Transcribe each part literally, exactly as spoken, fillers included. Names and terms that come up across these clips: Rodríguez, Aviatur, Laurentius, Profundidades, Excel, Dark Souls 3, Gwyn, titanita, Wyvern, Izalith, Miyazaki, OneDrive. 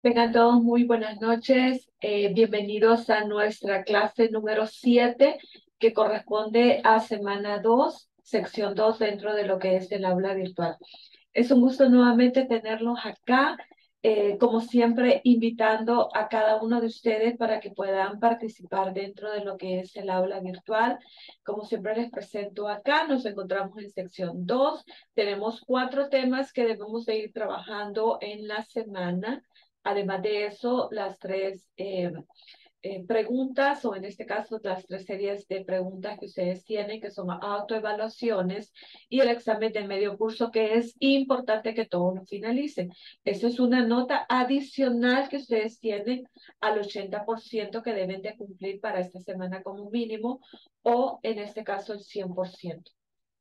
Tengan todos muy buenas noches, eh, bienvenidos a nuestra clase número siete que corresponde a semana dos, sección dos dentro de lo que es el aula virtual. Es un gusto nuevamente tenerlos acá, eh, como siempre invitando a cada uno de ustedes para que puedan participar dentro de lo que es el aula virtual. Como siempre les presento acá, nos encontramos en sección dos, tenemos cuatro temas que debemos de ir trabajando en la semana. Además de eso, las tres eh, eh, preguntas, o en este caso, las tres series de preguntas que ustedes tienen, que son autoevaluaciones, y el examen de medio curso, que es importante que todos lo finalicen. Eso es una nota adicional que ustedes tienen al ochenta por ciento que deben de cumplir para esta semana como mínimo, o en este caso el cien por ciento.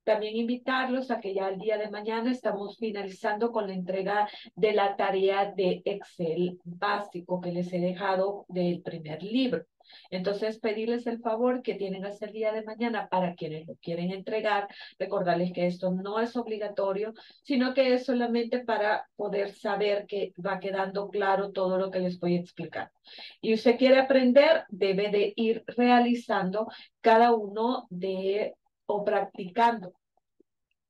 También invitarlos a que ya el día de mañana estamos finalizando con la entrega de la tarea de Excel básico que les he dejado del primer libro. Entonces, pedirles el favor que tienen hasta el día de mañana para quienes lo quieren entregar. Recordarles que esto no es obligatorio, sino que es solamente para poder saber que va quedando claro todo lo que les voy a explicar. Y usted quiere aprender, debe de ir realizando cada uno de o practicando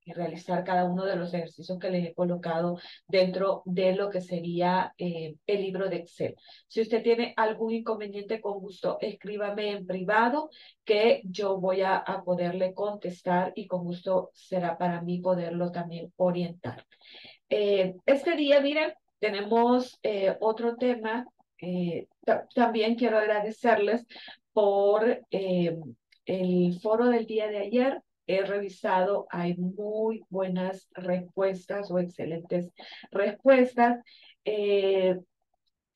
y realizar cada uno de los ejercicios que les he colocado dentro de lo que sería eh, el libro de Excel. Si usted tiene algún inconveniente, con gusto, escríbame en privado que yo voy a, a poderle contestar y con gusto será para mí poderlo también orientar. Eh, este día, miren, tenemos eh, otro tema. Eh, también quiero agradecerles por... Eh, El foro del día de ayer he revisado, hay muy buenas respuestas o excelentes respuestas, eh,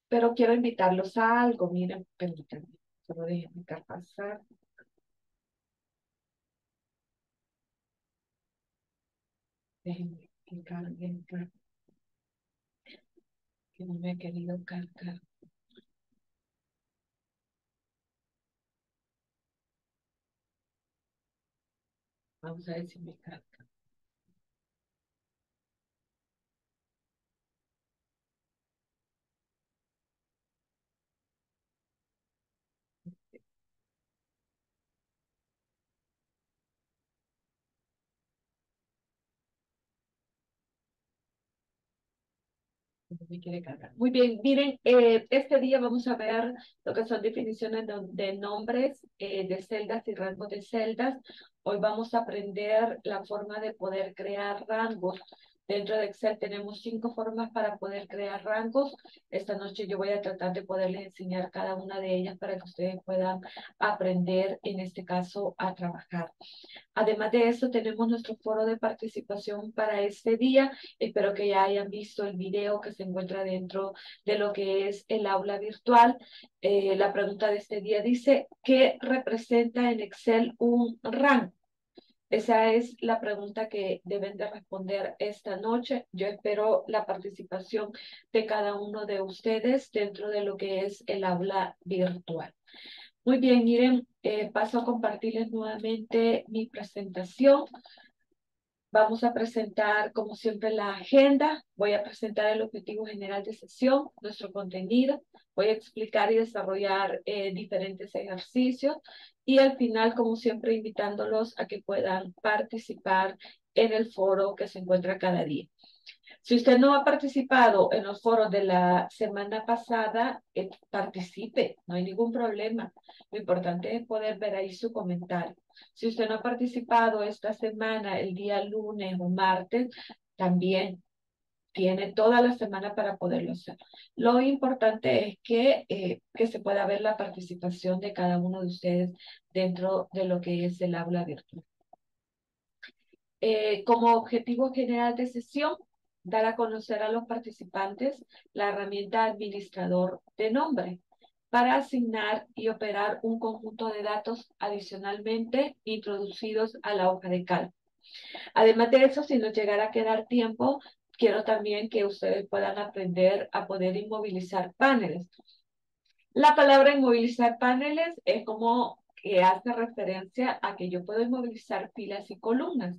pero quiero invitarlos a algo. Miren, permítanme, solo déjenme pasar. Déjenme que carguen, que no me he querido cargar. Vamos a ver si me carga. Me quiere cargar. Muy bien, miren, eh, este día vamos a ver lo que son definiciones de, de nombres, eh, de celdas y rangos de celdas. Hoy vamos a aprender la forma de poder crear rangos. Dentro de Excel tenemos cinco formas para poder crear rangos. Esta noche yo voy a tratar de poderles enseñar cada una de ellas para que ustedes puedan aprender, en este caso, a trabajar. Además de eso, tenemos nuestro foro de participación para este día. Espero que ya hayan visto el video que se encuentra dentro de lo que es el aula virtual. Eh, la pregunta de este día dice, ¿qué representa en Excel un rango? Esa es la pregunta que deben de responder esta noche. Yo espero la participación de cada uno de ustedes dentro de lo que es el aula virtual. Muy bien, miren, eh, paso a compartirles nuevamente mi presentación. Vamos a presentar, como siempre, la agenda. Voy a presentar el objetivo general de sesión, nuestro contenido. Voy a explicar y desarrollar eh, diferentes ejercicios. Y al final, como siempre, invitándolos a que puedan participar en el foro que se encuentra cada día. Si usted no ha participado en los foros de la semana pasada, eh, participe, no hay ningún problema. Lo importante es poder ver ahí su comentario. Si usted no ha participado esta semana, el día lunes o martes, también tiene toda la semana para poderlo hacer. Lo importante es que, eh, que se pueda ver la participación de cada uno de ustedes dentro de lo que es el aula virtual. Eh, como objetivo general de sesión, dar a conocer a los participantes la herramienta administrador de nombre para asignar y operar un conjunto de datos adicionalmente introducidos a la hoja de cálculo. Además de eso, si nos llegara a quedar tiempo, quiero también que ustedes puedan aprender a poder inmovilizar paneles. La palabra inmovilizar paneles es como que hace referencia a que yo puedo inmovilizar filas y columnas.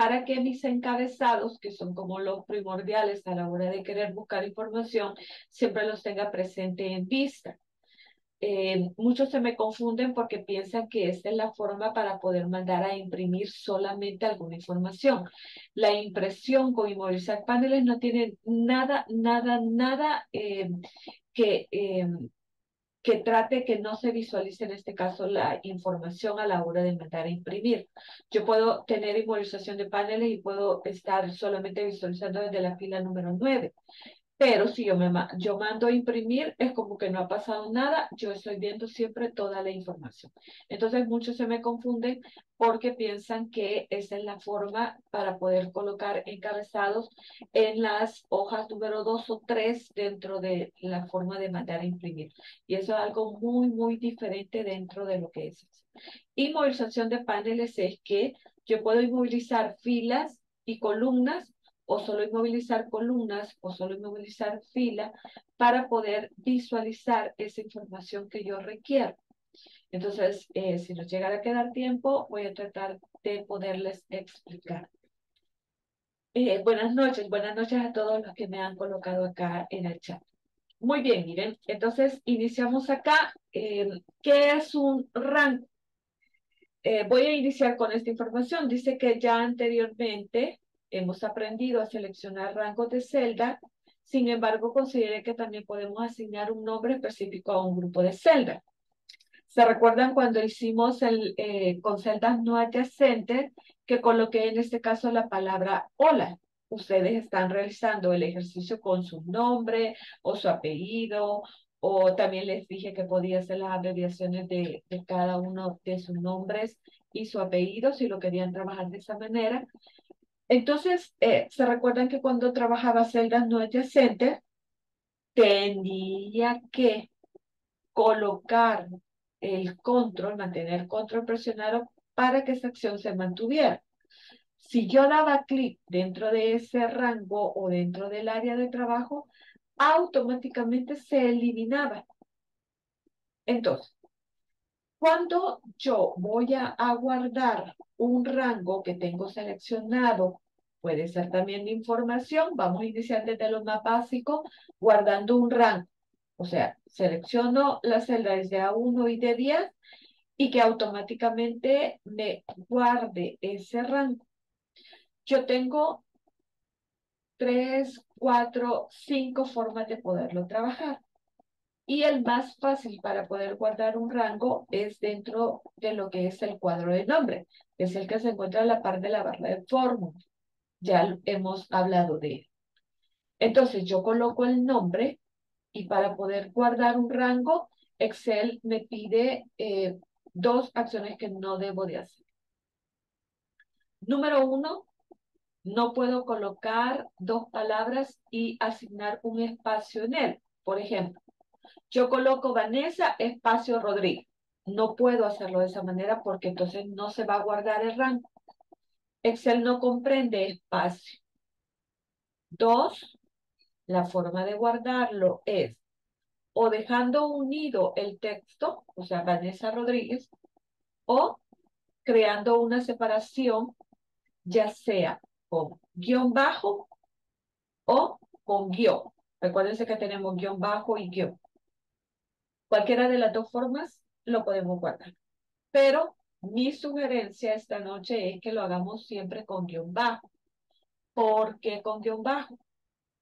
para que mis encabezados, que son como los primordiales a la hora de querer buscar información, siempre los tenga presente en vista. Eh, muchos se me confunden porque piensan que esta es la forma para poder mandar a imprimir solamente alguna información. La impresión con inmovilizar paneles no tiene nada, nada, nada eh, que... Eh, que trate que no se visualice en este caso la información a la hora de mandar a imprimir. Yo puedo tener inmovilización de paneles y puedo estar solamente visualizando desde la fila número nueve. Pero si yo, me, yo mando a imprimir, es como que no ha pasado nada, yo estoy viendo siempre toda la información. Entonces muchos se me confunden porque piensan que esa es la forma para poder colocar encabezados en las hojas número dos o tres dentro de la forma de mandar a imprimir. Y eso es algo muy, muy diferente dentro de lo que es. Inmovilización de paneles es que yo puedo inmovilizar filas y columnas, o solo inmovilizar columnas, o solo inmovilizar fila, para poder visualizar esa información que yo requiero. Entonces, eh, si nos llegara a quedar tiempo, voy a tratar de poderles explicar. Eh, buenas noches, buenas noches a todos los que me han colocado acá en el chat. Muy bien, miren, entonces iniciamos acá. Eh, ¿Qué es un rango? Eh, voy a iniciar con esta información. Dice que ya anteriormente hemos aprendido a seleccionar rangos de celda, sin embargo, consideré que también podemos asignar un nombre específico a un grupo de celda. ¿Se recuerdan cuando hicimos el, eh, con celdas no adyacentes, que coloqué en este caso la palabra hola? Ustedes están realizando el ejercicio con su nombre o su apellido, o también les dije que podía hacer las abreviaciones de, de cada uno de sus nombres y su apellido, si lo querían trabajar de esa manera. Entonces, eh, ¿se recuerdan que cuando trabajaba celdas no adyacentes, tenía que colocar el control, mantener control presionado para que esa acción se mantuviera? Si yo daba clic dentro de ese rango o dentro del área de trabajo, automáticamente se eliminaba. Entonces, cuando yo voy a, a guardar un rango que tengo seleccionado, puede ser también de información, vamos a iniciar desde lo más básico, guardando un rango. O sea, selecciono las celdas de A uno y de diez y que automáticamente me guarde ese rango. Yo tengo tres, cuatro, cinco formas de poderlo trabajar. Y el más fácil para poder guardar un rango es dentro de lo que es el cuadro de nombre, que es el que se encuentra a la par de la barra de fórmula. Ya hemos hablado de él. Entonces yo coloco el nombre y para poder guardar un rango, Excel me pide eh, dos acciones que no debo de hacer. Número uno, no puedo colocar dos palabras y asignar un espacio en él. Por ejemplo, yo coloco Vanessa, espacio Rodríguez. No puedo hacerlo de esa manera porque entonces no se va a guardar el rango. Excel no comprende espacio. Dos, la forma de guardarlo es o dejando unido el texto, o sea, Vanessa Rodríguez, o creando una separación, ya sea con guión bajo o con guión. Recuérdense que tenemos guión bajo y guión. Cualquiera de las dos formas lo podemos guardar. Pero mi sugerencia esta noche es que lo hagamos siempre con guión bajo. ¿Por qué con guión bajo?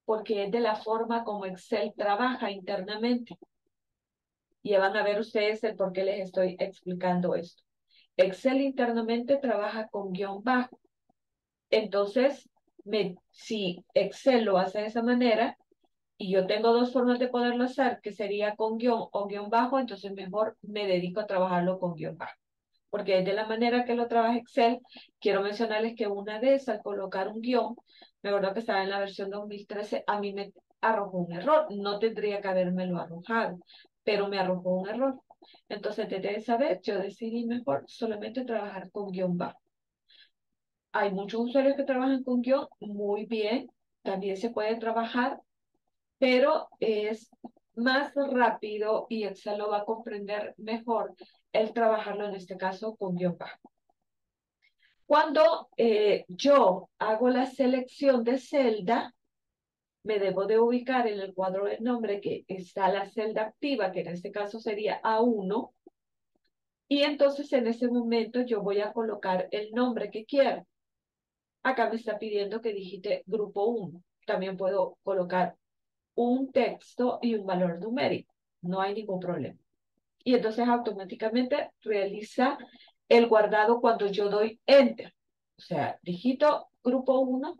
Porque es de la forma como Excel trabaja internamente. Y van a ver ustedes el por qué les estoy explicando esto. Excel internamente trabaja con guión bajo. Entonces, me, si Excel lo hace de esa manera, y yo tengo dos formas de poderlo hacer, que sería con guión o guión bajo, entonces mejor me dedico a trabajarlo con guión bajo. Porque es de la manera que lo trabaja Excel. Quiero mencionarles que una vez al colocar un guión, me acuerdo que estaba en la versión dos mil trece, a mí me arrojó un error. No tendría que habérmelo arrojado, pero me arrojó un error. Entonces, desde esa vez, yo decidí mejor solamente trabajar con guión bajo. Hay muchos usuarios que trabajan con guión, muy bien. También se puede trabajar, pero es más rápido y Excel lo va a comprender mejor el trabajarlo en este caso con guión bajo. Cuando eh, yo hago la selección de celda, me debo de ubicar en el cuadro del nombre que está la celda activa, que en este caso sería A uno. Y entonces en ese momento yo voy a colocar el nombre que quiera. Acá me está pidiendo que digite grupo uno. También puedo colocar un texto y un valor numérico. No hay ningún problema. Y entonces automáticamente realiza el guardado cuando yo doy Enter. O sea, digito grupo uno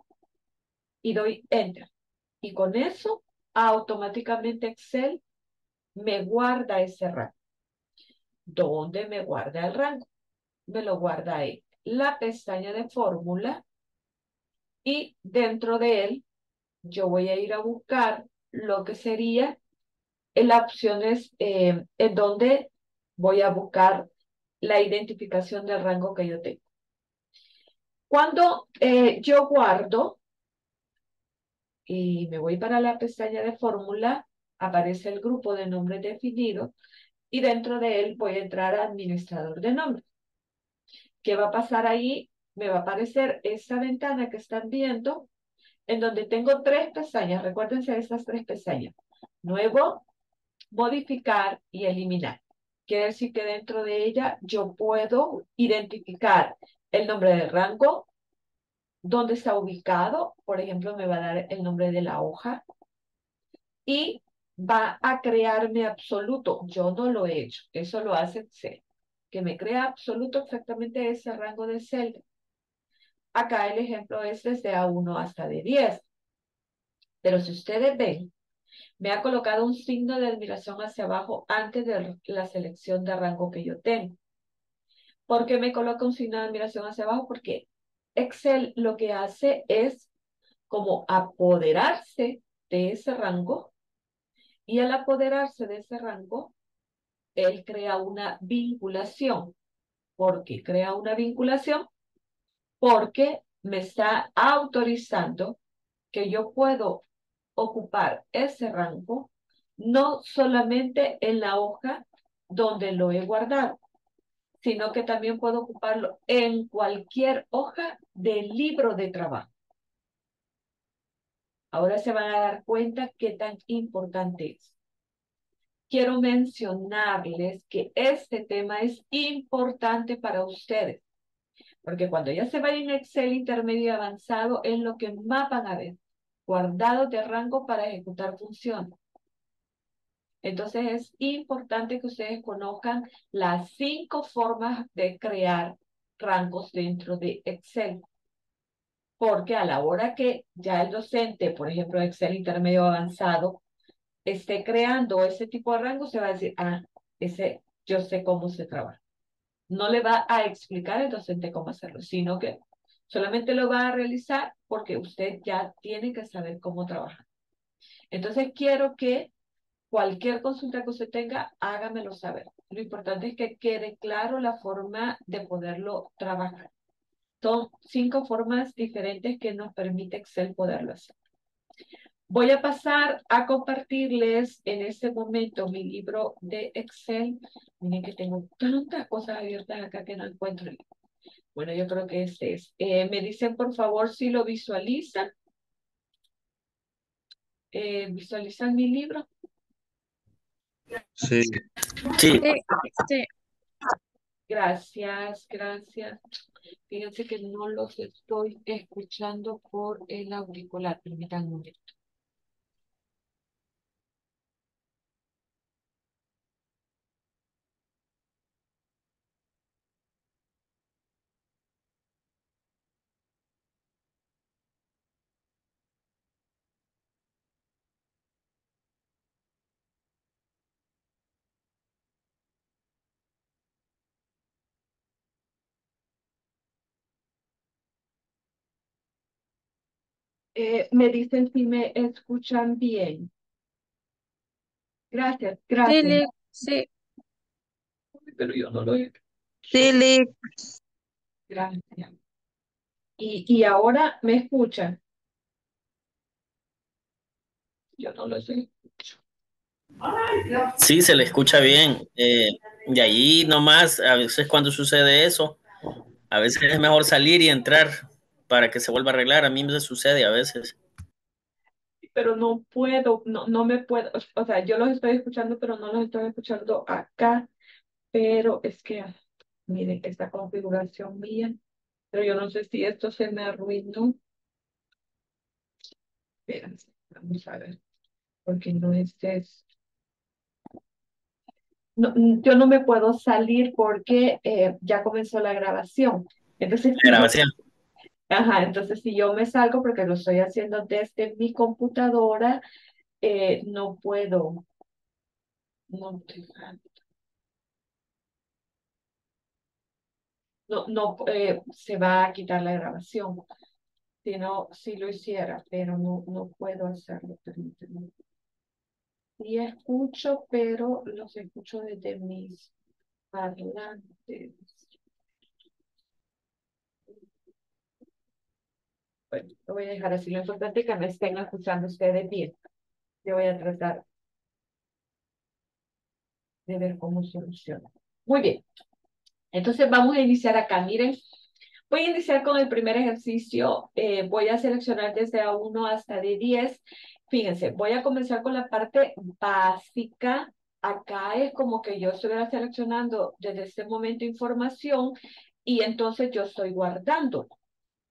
y doy Enter. Y con eso, automáticamente Excel me guarda ese rango. ¿Dónde me guarda el rango? Me lo guarda ahí. La pestaña de fórmula. Y dentro de él, yo voy a ir a buscar lo que sería la opción es, eh, en donde voy a buscar la identificación del rango que yo tengo. Cuando eh, yo guardo y me voy para la pestaña de fórmula, aparece el grupo de nombres definido y dentro de él voy a entrar a administrador de nombres. ¿Qué va a pasar ahí? Me va a aparecer esta ventana que están viendo en donde tengo tres pestañas. Recuérdense de estas tres pestañas. Nuevo, modificar y eliminar. Quiere decir que dentro de ella yo puedo identificar el nombre del rango, dónde está ubicado, por ejemplo, me va a dar el nombre de la hoja y va a crearme absoluto. Yo no lo he hecho, eso lo hace Excel, que me crea absoluto exactamente ese rango de celda. Acá el ejemplo es desde A uno hasta D diez, pero si ustedes ven, me ha colocado un signo de admiración hacia abajo antes de la selección de rango que yo tengo. ¿Por qué me coloca un signo de admiración hacia abajo? Porque Excel lo que hace es como apoderarse de ese rango y al apoderarse de ese rango, él crea una vinculación. ¿Por qué crea una vinculación? Porque me está autorizando que yo puedo ocupar ese rango, no solamente en la hoja donde lo he guardado, sino que también puedo ocuparlo en cualquier hoja del libro de trabajo. Ahora se van a dar cuenta qué tan importante es. Quiero mencionarles que este tema es importante para ustedes, porque cuando ya se vayan a Excel intermedio y avanzado, es lo que más van a ver. Guardado de rango para ejecutar función. Entonces es importante que ustedes conozcan las cinco formas de crear rangos dentro de Excel. Porque a la hora que ya el docente, por ejemplo, Excel intermedio avanzado, esté creando ese tipo de rango, se va a decir, ah, ese yo sé cómo se trabaja. No le va a explicar el docente cómo hacerlo, sino que solamente lo va a realizar porque usted ya tiene que saber cómo trabajar. Entonces quiero que cualquier consulta que usted tenga, hágamelo saber. Lo importante es que quede claro la forma de poderlo trabajar. Son cinco formas diferentes que nos permite Excel poderlo hacer. Voy a pasar a compartirles en este momento mi libro de Excel. Miren que tengo tantas cosas abiertas acá que no encuentro. Bueno, yo creo que este es. Eh, me dicen, por favor, si lo visualizan. Eh, ¿Visualizan mi libro? Sí. Sí. Sí. Gracias, gracias. Fíjense que no los estoy escuchando por el auricular. Permítanme un momento. Eh, me dicen si me escuchan bien. Gracias, gracias. Dele, sí. Pero yo no lo oigo. Dele. Gracias. Y, y ahora me escuchan. Yo no lo sé. Sí, se le escucha bien. Eh, de ahí nomás, a veces cuando sucede eso, A veces es mejor salir y entrar para que se vuelva a arreglar. A mí me sucede a veces. Pero no puedo, no, no me puedo. O sea, yo los estoy escuchando, pero no los estoy escuchando acá. Pero es que, miren, esta configuración mía. Pero yo no sé si esto se me arruinó. Espérense, vamos a ver. Porque no es eso. No, yo no me puedo salir porque eh, ya comenzó la grabación. Entonces, la grabación. Ajá, entonces si yo me salgo porque lo estoy haciendo desde mi computadora, eh, no puedo. No, no, no eh, se va a quitar la grabación. Si no, si lo hiciera, pero no, no puedo hacerlo. Permíteme. Sí escucho, pero los escucho desde mis parlantes. Bueno, lo voy a dejar así. Lo importante es que me estén escuchando ustedes bien. Yo voy a tratar de ver cómo soluciona. Muy bien. Entonces vamos a iniciar acá. Miren, voy a iniciar con el primer ejercicio. Eh, voy a seleccionar desde A uno hasta D diez. Fíjense, voy a comenzar con la parte básica. Acá es como que yo estuviera seleccionando desde este momento información y entonces yo estoy guardando.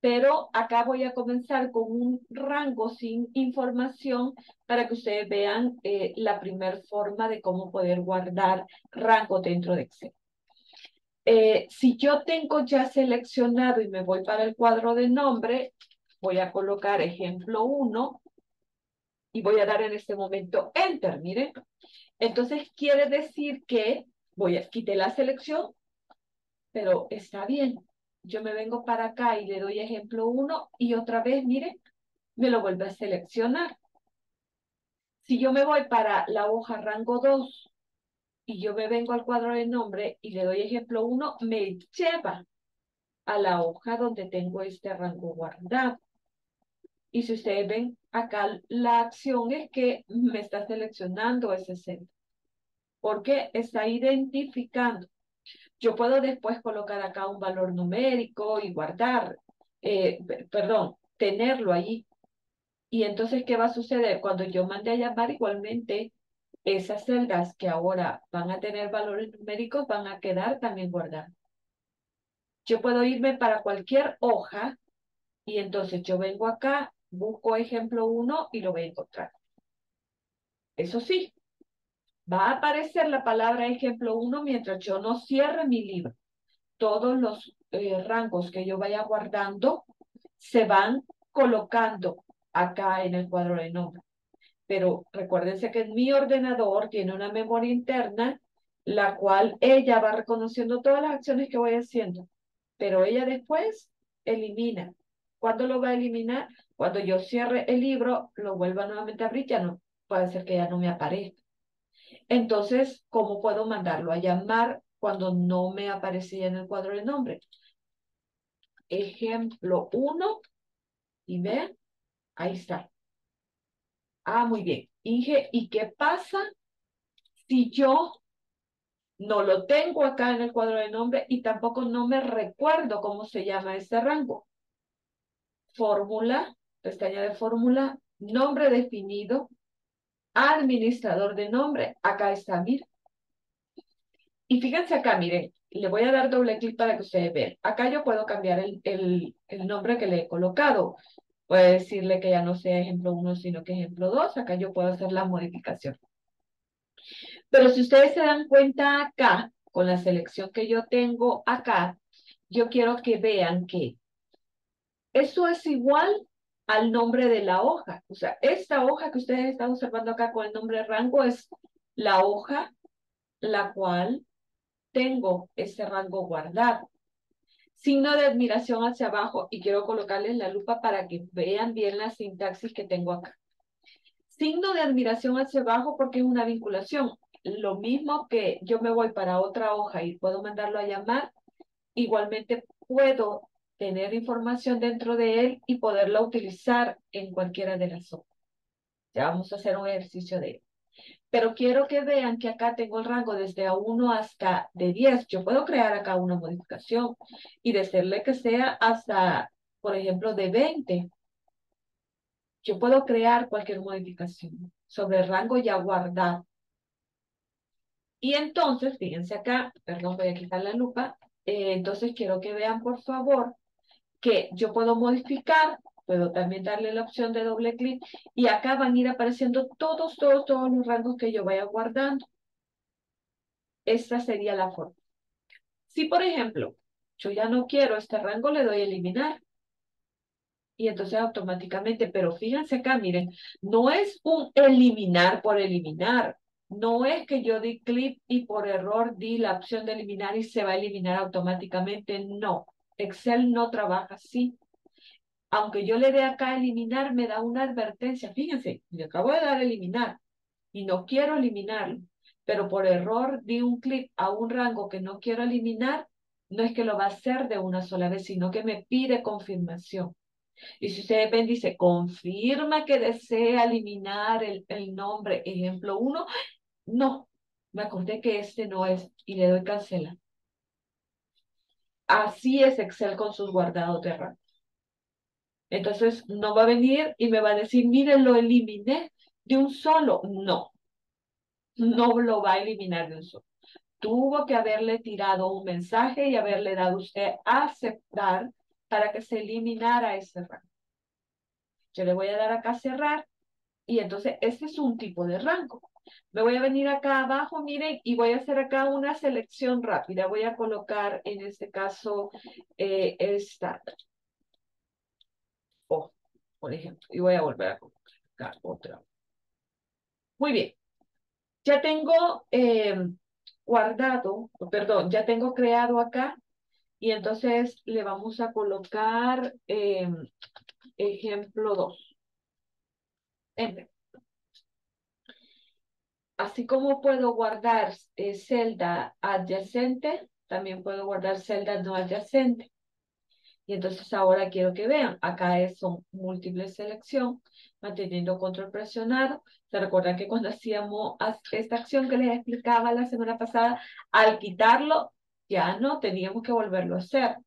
Pero acá voy a comenzar con un rango sin información para que ustedes vean eh, la primera forma de cómo poder guardar rango dentro de Excel. Eh, si yo tengo ya seleccionado y me voy para el cuadro de nombre, voy a colocar ejemplo uno. Y voy a dar en este momento Enter, miren. Entonces quiere decir que voy a quitar la selección, pero está bien. Yo me vengo para acá y le doy ejemplo uno y otra vez, miren, me lo vuelve a seleccionar. Si yo me voy para la hoja rango dos y yo me vengo al cuadro de nombre y le doy ejemplo uno, me lleva a la hoja donde tengo este rango guardado. Y si ustedes ven, acá la acción es que me está seleccionando ese centro. Porque está identificando. Yo puedo después colocar acá un valor numérico y guardar, eh, perdón, tenerlo allí. Y entonces, ¿qué va a suceder? Cuando yo mande a llamar, igualmente, esas celdas que ahora van a tener valores numéricos van a quedar también guardadas. Yo puedo irme para cualquier hoja y entonces yo vengo acá, busco ejemplo uno y lo voy a encontrar. Eso sí, va a aparecer la palabra ejemplo uno mientras yo no cierre mi libro. Todos los eh, rangos que yo vaya guardando se van colocando acá en el cuadro de nombre. Pero recuérdense que mi ordenador tiene una memoria interna, la cual ella va reconociendo todas las acciones que voy haciendo. Pero ella después elimina. ¿Cuándo lo va a eliminar? Cuando yo cierre el libro, lo vuelva nuevamente a abrir, ya no, puede ser que ya no me aparezca. Entonces, ¿cómo puedo mandarlo a llamar cuando no me aparecía en el cuadro de nombre? Ejemplo uno, y vean, ahí está. Ah, muy bien. Inge, ¿y qué pasa si yo no lo tengo acá en el cuadro de nombre y tampoco no me recuerdo cómo se llama este rango? Fórmula, pestaña de fórmula, nombre definido, administrador de nombre, acá está, miren. Y fíjense acá, miren, le voy a dar doble clic para que ustedes vean. Acá yo puedo cambiar el, el, el nombre que le he colocado. Puedo decirle que ya no sea ejemplo uno, sino que ejemplo dos. Acá yo puedo hacer la modificación. Pero si ustedes se dan cuenta acá, con la selección que yo tengo acá, yo quiero que vean que eso es igual al nombre de la hoja. O sea, esta hoja que ustedes están observando acá con el nombre de rango es la hoja la cual tengo este rango guardado. Signo de admiración hacia abajo y quiero colocarles la lupa para que vean bien la sintaxis que tengo acá. Signo de admiración hacia abajo porque es una vinculación. Lo mismo que yo me voy para otra hoja y puedo mandarlo a llamar, igualmente puedo tener información dentro de él y poderla utilizar en cualquiera de las hojas. Ya vamos a hacer un ejercicio de él. Pero quiero que vean que acá tengo el rango desde a uno hasta de diez. Yo puedo crear acá una modificación y decirle que sea hasta, por ejemplo, de veinte. Yo puedo crear cualquier modificación sobre el rango ya guardado. Y entonces, fíjense acá, perdón, voy a quitar la lupa. Eh, entonces quiero que vean, por favor, que yo puedo modificar. Puedo también darle la opción de doble clic y acá van a ir apareciendo todos, todos, todos los rangos que yo vaya guardando. Esta sería la forma. Si, por ejemplo, yo ya no quiero este rango, le doy a eliminar. Y entonces automáticamente, pero fíjense acá, miren, no es un eliminar por eliminar. No es que yo di clic y por error di la opción de eliminar y se va a eliminar automáticamente. No, Excel no trabaja así. Aunque yo le dé acá eliminar, me da una advertencia. Fíjense, le acabo de dar eliminar y no quiero eliminarlo. Pero por error di un clic a un rango que no quiero eliminar. No es que lo va a hacer de una sola vez, sino que me pide confirmación. Y si ustedes ven, dice, confirma que desea eliminar el, el nombre. Ejemplo uno, no, me acordé que este no es y le doy cancelar. Así es Excel con sus guardados de rango. Entonces no va a venir y me va a decir, miren, lo eliminé de un solo. No, no lo va a eliminar de un solo. Tuvo que haberle tirado un mensaje y haberle dado a usted aceptar para que se eliminara ese rango. Yo le voy a dar acá cerrar y entonces este es un tipo de rango. Me voy a venir acá abajo, miren, y voy a hacer acá una selección rápida. Voy a colocar en este caso eh, esta. O, por ejemplo, y voy a volver a colocar otra. Muy bien. Ya tengo eh, guardado, perdón, ya tengo creado acá. Y entonces le vamos a colocar eh, ejemplo dos. Enter. Así como puedo guardar eh, celda adyacente, también puedo guardar celda no adyacente. Y entonces ahora quiero que vean, acá es, son múltiples selección, manteniendo control presionado. Se recuerdan que cuando hacíamos esta acción que les explicaba la semana pasada, al quitarlo, ya no teníamos que volverlo a hacer.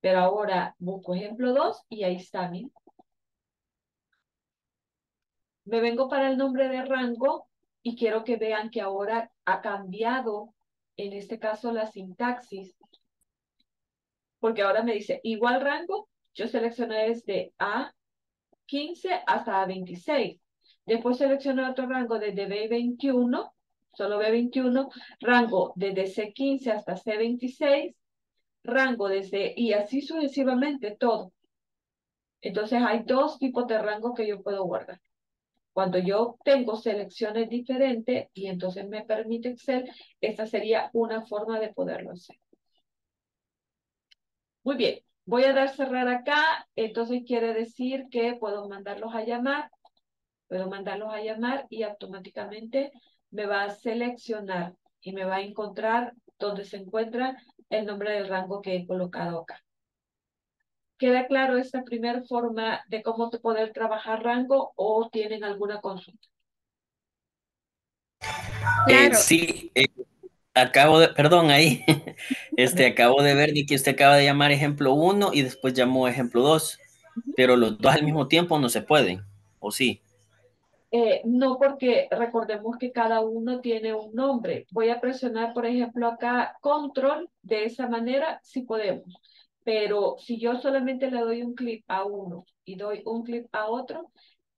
Pero ahora busco ejemplo dos y ahí está, miren. Me vengo para el nombre de rango y quiero que vean que ahora ha cambiado, en este caso, la sintaxis. Porque ahora me dice, igual rango, yo seleccioné desde A quince hasta A veintiséis. Después seleccioné otro rango desde B veintiuno, solo B veintiuno. Rango desde C quince hasta C veintiséis. Rango desde, y así sucesivamente todo. Entonces hay dos tipos de rango que yo puedo guardar. Cuando yo tengo selecciones diferentes y entonces me permite Excel, esta sería una forma de poderlo hacer. Muy bien, voy a dar cerrar acá, entonces quiere decir que puedo mandarlos a llamar, puedo mandarlos a llamar y automáticamente me va a seleccionar y me va a encontrar donde se encuentra el nombre del rango que he colocado acá. ¿Queda claro esta primera forma de cómo poder trabajar rango o tienen alguna consulta? Claro. Eh, sí, eh. Acabo de, perdón, ahí, este, acabo de ver de que usted acaba de llamar ejemplo uno y después llamó ejemplo dos, pero los dos al mismo tiempo no se pueden, ¿o sí? Eh, no, porque recordemos que cada uno tiene un nombre. Voy a presionar, por ejemplo, acá control, de esa manera sí podemos, pero si yo solamente le doy un clic a uno y doy un clic a otro,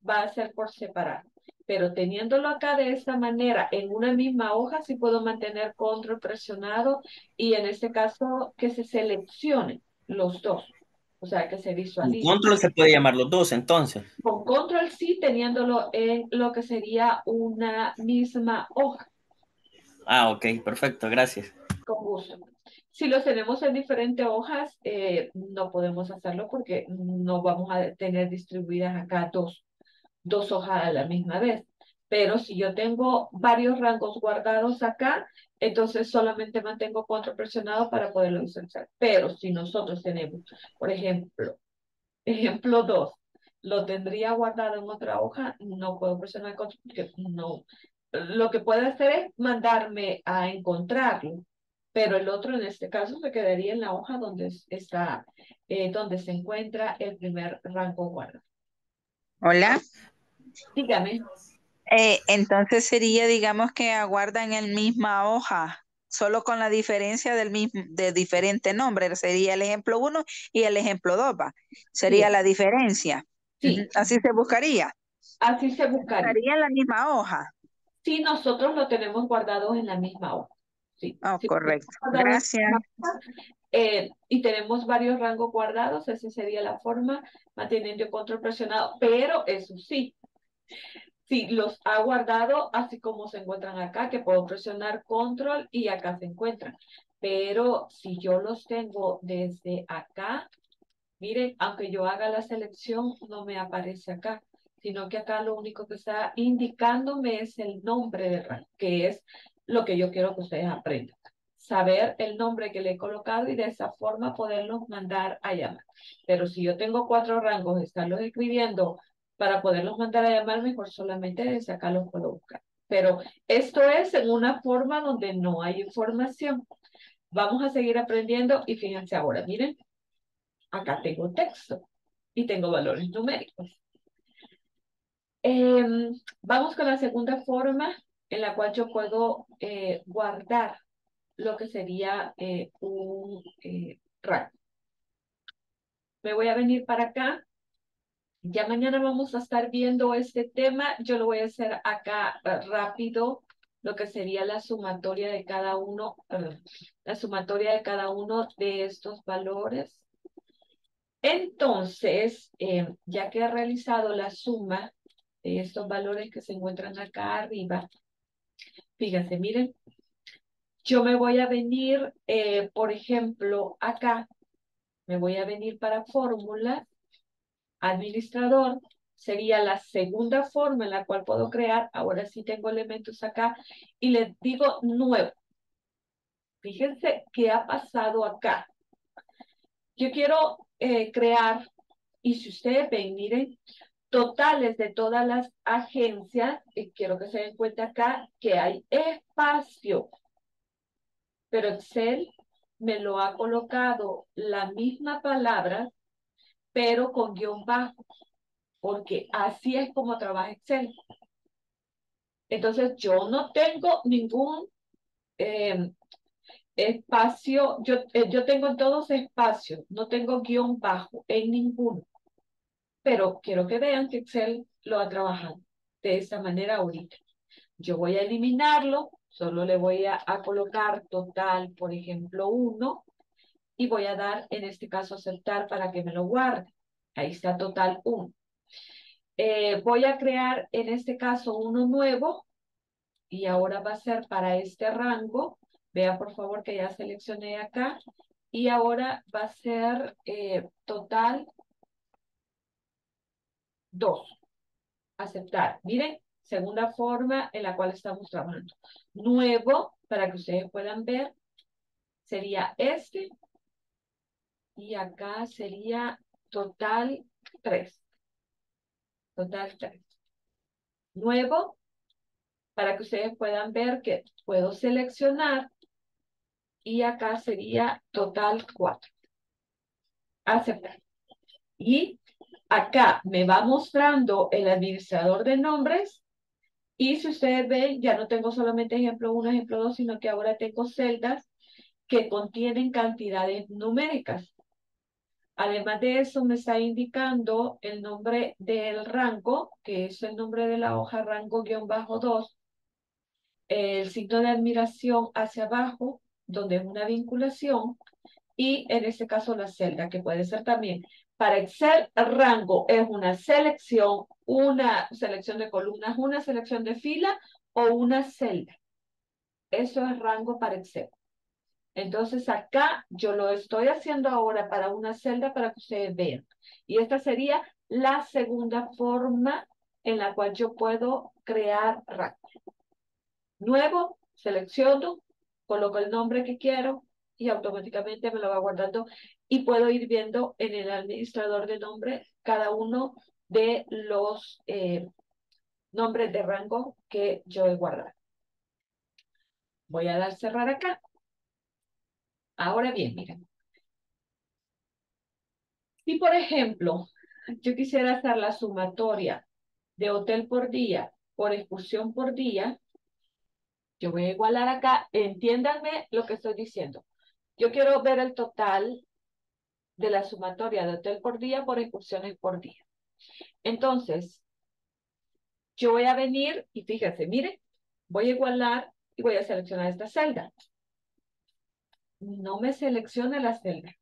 va a ser por separado. Pero teniéndolo acá de esta manera, en una misma hoja, sí puedo mantener control presionado y en este caso que se seleccionen los dos. O sea, que se visualice. Con control se puede llamar los dos, entonces. Con control sí, teniéndolo en lo que sería una misma hoja. Ah, ok, perfecto, gracias. Con gusto. Si los tenemos en diferentes hojas, eh, no podemos hacerlo porque no vamos a tener distribuidas acá dos. dos hojas a la misma vez, pero si yo tengo varios rangos guardados acá, entonces solamente mantengo control presionado para poderlo visualizar. Pero si nosotros tenemos, por ejemplo, ejemplo dos, lo tendría guardado en otra hoja, no puedo presionar control porque no, Lo que puede hacer es mandarme a encontrarlo, pero el otro en este caso se quedaría en la hoja donde está, eh, donde se encuentra el primer rango guardado. Hola. Dígame. Eh, entonces sería, digamos, que aguardan en la misma hoja, solo con la diferencia del mismo, de diferente nombre. Sería el ejemplo uno y el ejemplo dos, ¿va? Sería sí. La diferencia. Sí. Así se buscaría. Así se buscaría. Estaría en la misma hoja. Sí, nosotros lo tenemos guardado en la misma hoja. Sí. Oh, sí, correcto. Gracias. Hoja, eh, y tenemos varios rangos guardados. Esa sería la forma, manteniendo el control presionado. Pero eso sí. Sí, los ha guardado así como se encuentran acá, que puedo presionar control y acá se encuentran. Pero si yo los tengo desde acá, miren, aunque yo haga la selección, no me aparece acá, sino que acá lo único que está indicándome es el nombre del rango, que es lo que yo quiero que ustedes aprendan. Saber el nombre que le he colocado y de esa forma poderlos mandar a llamar. Pero si yo tengo cuatro rangos, estarlos escribiendo para poderlos mandar a llamar, mejor solamente desde acá los puedo buscar. Pero esto es en una forma donde no hay información. Vamos a seguir aprendiendo y fíjense ahora, miren, acá tengo texto y tengo valores numéricos. Eh, vamos con la segunda forma en la cual yo puedo eh, guardar lo que sería eh, un eh, rango. Me voy a venir para acá. Ya mañana vamos a estar viendo este tema. Yo lo voy a hacer acá rápido, lo que sería la sumatoria de cada uno, uh, la sumatoria de cada uno de estos valores. Entonces, eh, ya que he realizado la suma de estos valores que se encuentran acá arriba, fíjense, miren, yo me voy a venir, eh, por ejemplo, acá, me voy a venir para fórmula. Administrador sería la segunda forma en la cual puedo crear. Ahora sí tengo elementos acá y les digo nuevo. Fíjense qué ha pasado acá. Yo quiero eh, crear, y si ustedes ven, miren, totales de todas las agencias. Y quiero que se den cuenta acá que hay espacio. Pero Excel me lo ha colocado la misma palabra, pero con guión bajo, porque así es como trabaja Excel. Entonces, yo no tengo ningún eh, espacio, yo, eh, yo tengo en todos espacios, no tengo guión bajo en ninguno, pero quiero que vean que Excel lo ha trabajado de esa manera ahorita. Yo voy a eliminarlo, solo le voy a, a colocar total, por ejemplo, uno, y voy a dar, en este caso, aceptar para que me lo guarde. Ahí está total uno. Eh, voy a crear, en este caso, uno nuevo. Y ahora va a ser para este rango. Vea, por favor, que ya seleccioné acá. Y ahora va a ser eh, total dos. Aceptar. Miren, segunda forma en la cual estamos trabajando. Nuevo, para que ustedes puedan ver, sería este. Y acá sería total tres. Total tres. Nuevo, para que ustedes puedan ver que puedo seleccionar. Y acá sería total cuatro. Aceptar. Y acá me va mostrando el administrador de nombres. Y si ustedes ven, ya no tengo solamente ejemplo uno, ejemplo dos, sino que ahora tengo celdas que contienen cantidades numéricas. Además de eso, me está indicando el nombre del rango, que es el nombre de la hoja rango-dos, el signo de admiración hacia abajo, donde es una vinculación, y en este caso la celda, que puede ser también. Para Excel, rango es una selección, una selección de columnas, una selección de fila o una celda. Eso es rango para Excel. Entonces acá yo lo estoy haciendo ahora para una celda para que ustedes vean. Y esta sería la segunda forma en la cual yo puedo crear rango. Nuevo, selecciono, coloco el nombre que quiero y automáticamente me lo va guardando. Y puedo ir viendo en el administrador de nombres cada uno de los eh, nombres de rango que yo he guardado. Voy a dar cerrar acá. Ahora bien, miren. Si, por ejemplo, yo quisiera hacer la sumatoria de hotel por día, por excursión por día, yo voy a igualar acá, entiéndanme lo que estoy diciendo. Yo quiero ver el total de la sumatoria de hotel por día, por excursiones por día. Entonces, yo voy a venir, y fíjense, miren, voy a igualar y voy a seleccionar esta celda. No me selecciona la celda.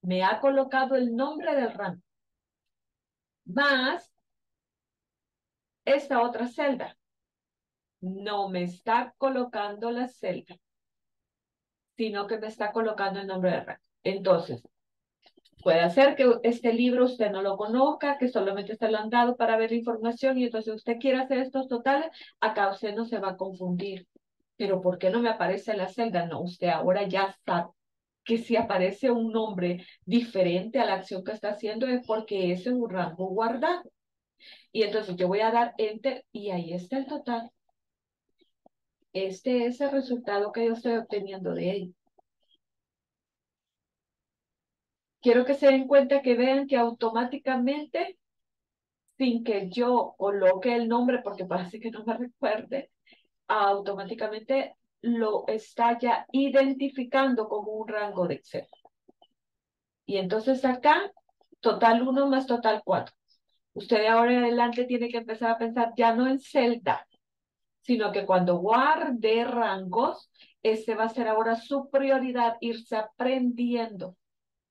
Me ha colocado el nombre del rango. Más esta otra celda. No me está colocando la celda, sino que me está colocando el nombre del rango. Entonces, puede ser que este libro usted no lo conozca, que solamente se lo han dado para ver la información, y entonces usted quiere hacer estos totales, acá usted no se va a confundir. Pero ¿por qué no me aparece la celda? No, usted ahora ya sabe que si aparece un nombre diferente a la acción que está haciendo es porque ese es un rango guardado. Y entonces yo voy a dar Enter y ahí está el total. Este es el resultado que yo estoy obteniendo de él. Quiero que se den cuenta, que vean que automáticamente, sin que yo coloque el nombre, porque parece que no me recuerde, automáticamente lo está ya identificando como un rango de Excel. Y entonces acá, total uno más total cuatro. Usted de ahora en adelante tiene que empezar a pensar ya no en celda, sino que cuando guarde rangos, este va a ser ahora su prioridad, irse aprendiendo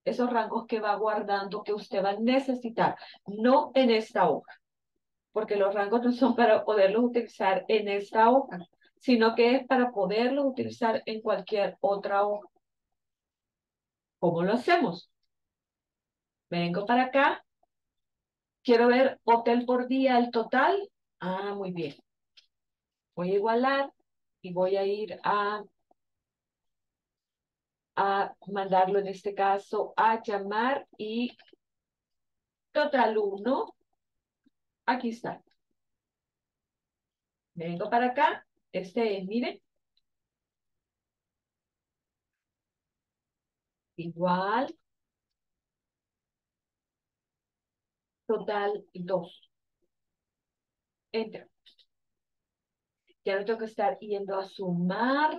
esos rangos que va guardando, que usted va a necesitar, no en esta hoja, porque los rangos no son para poderlos utilizar en esta hoja, sino que es para poderlos utilizar en cualquier otra hoja. ¿Cómo lo hacemos? Vengo para acá, quiero ver hotel por día, el total. Ah, muy bien. Voy a igualar y voy a ir a, a mandarlo en este caso a llamar y total uno. Aquí está. Vengo para acá. Este es, miren. Igual. Total dos. Entra. Ya no tengo que estar yendo a sumar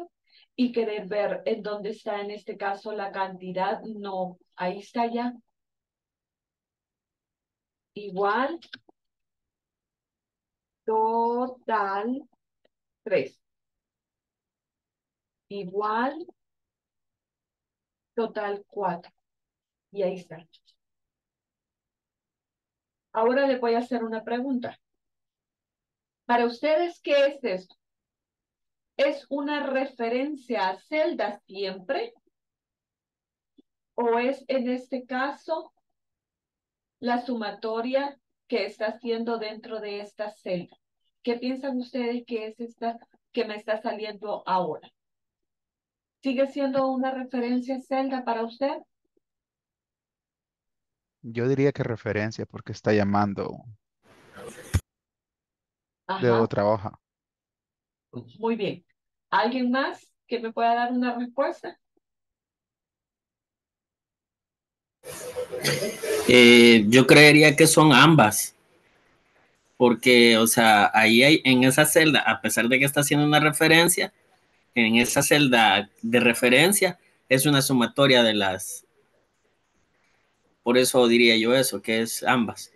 y querer ver en dónde está en este caso la cantidad. No, ahí está ya. Igual. Total tres. Igual. Total cuatro. Y ahí está. Ahora le voy a hacer una pregunta. Para ustedes, ¿qué es esto? ¿Es una referencia a celdas siempre? ¿O es en este caso la sumatoria que está haciendo dentro de esta celda? ¿Qué piensan ustedes que es esta que me está saliendo ahora? ¿Sigue siendo una referencia a celda para usted? Yo diría que referencia, porque está llamando. Ajá. De otra hoja. Muy bien. ¿Alguien más que me pueda dar una respuesta? Eh, yo creería que son ambas. Porque, o sea, ahí hay, en esa celda, a pesar de que está haciendo una referencia, en esa celda de referencia es una sumatoria de las... Por eso diría yo eso, que es ambas.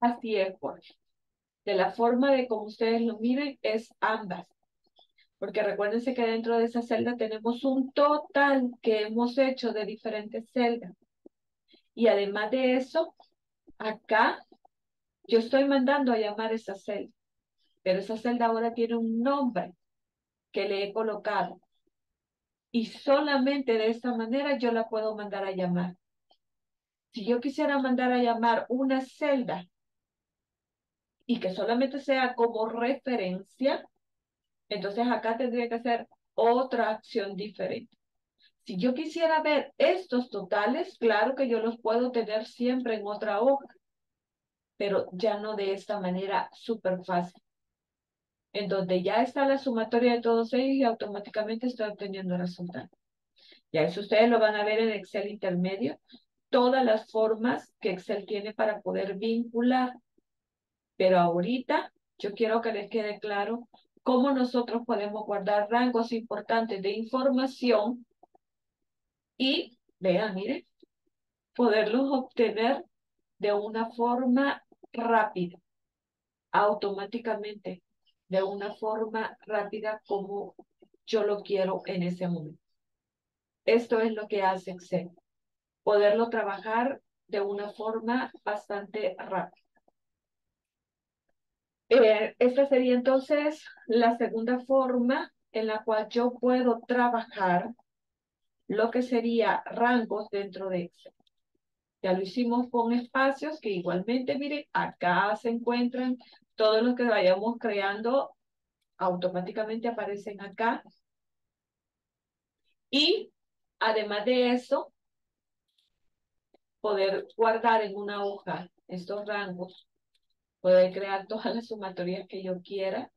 Así es, Jorge. De la forma de como ustedes lo miren, es ambas. Porque recuérdense que dentro de esa celda tenemos un total que hemos hecho de diferentes celdas. Y además de eso, acá yo estoy mandando a llamar esa celda. Pero esa celda ahora tiene un nombre que le he colocado. Y solamente de esta manera yo la puedo mandar a llamar. Si yo quisiera mandar a llamar una celda y que solamente sea como referencia, entonces acá tendría que hacer otra acción diferente. Si yo quisiera ver estos totales, claro que yo los puedo tener siempre en otra hoja. pero ya no de esta manera súper fácil, en donde ya está la sumatoria de todos ellos y automáticamente está obteniendo el resultado. Ya eso ustedes lo van a ver en Excel intermedio, todas las formas que Excel tiene para poder vincular. Pero ahorita yo quiero que les quede claro cómo nosotros podemos guardar rangos importantes de información y, vean, miren, poderlos obtener de una forma rápida, automáticamente, de una forma rápida como yo lo quiero en ese momento. Esto es lo que hace Excel, poderlo trabajar de una forma bastante rápida. Eh, esta sería entonces la segunda forma en la cual yo puedo trabajar lo que sería rangos dentro de Excel. Ya lo hicimos con espacios que igualmente, miren, acá se encuentran todos los que vayamos creando, automáticamente aparecen acá. Y además de eso, poder guardar en una hoja estos rangos. Poder crear todas las sumatorias que yo quiera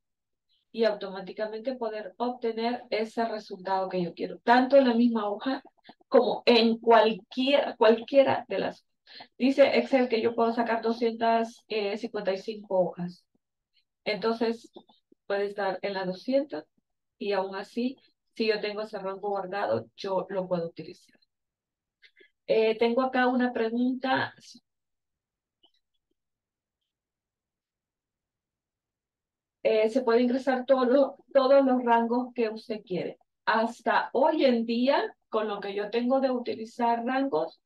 y automáticamente poder obtener ese resultado que yo quiero, tanto en la misma hoja como en cualquier, cualquiera de las. Dice Excel que yo puedo sacar doscientas cincuenta y cinco hojas. Entonces, puede estar en las doscientas y aún así, si yo tengo ese rango guardado, yo lo puedo utilizar. Eh, tengo acá una pregunta. Eh, se puede ingresar todo lo, todos los rangos que usted quiere. Hasta hoy en día, con lo que yo tengo de utilizar rangos,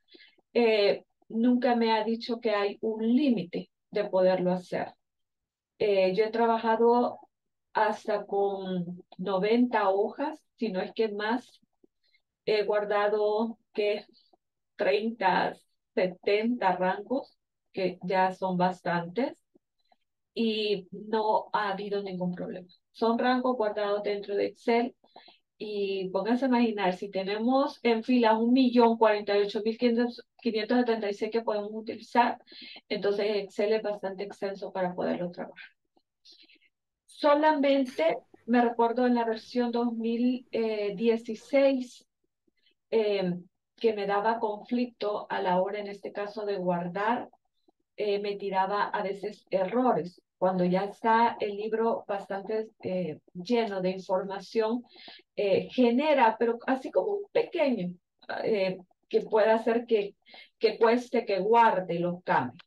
eh, nunca me ha dicho que hay un límite de poderlo hacer. Eh, yo he trabajado hasta con noventa hojas, si no es que más. He guardado que treinta, setenta rangos, que ya son bastantes. Y no ha habido ningún problema. Son rangos guardados dentro de Excel. Y pónganse a imaginar, si tenemos en fila un millón cuarenta y ocho mil quinientos setenta y seis que podemos utilizar, entonces Excel es bastante extenso para poderlo trabajar. Solamente me recuerdo en la versión dos mil dieciséis eh, que me daba conflicto a la hora, en este caso, de guardar. Eh, me tiraba a veces errores, cuando ya está el libro bastante eh, lleno de información, eh, genera, pero así como un pequeño, eh, que pueda hacer que, que cueste, que guarde los cambios.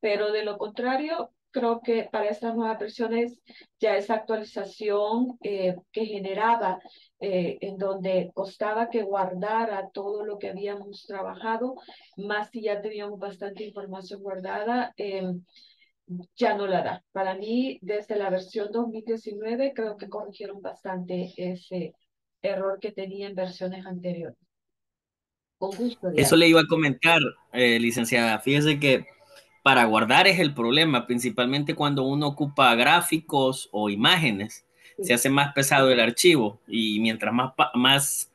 Pero de lo contrario, creo que para estas nuevas versiones, ya esa actualización eh, que generaba, eh, en donde costaba que guardara todo lo que habíamos trabajado, más si ya teníamos bastante información guardada, eh, ya no la da. Para mí, desde la versión dos mil diecinueve, creo que corrigieron bastante ese error que tenía en versiones anteriores. Con gusto. Digamos. Eso le iba a comentar, eh, licenciada. Fíjese que para guardar es el problema, principalmente cuando uno ocupa gráficos o imágenes. Sí. Se hace más pesado el archivo y mientras más, más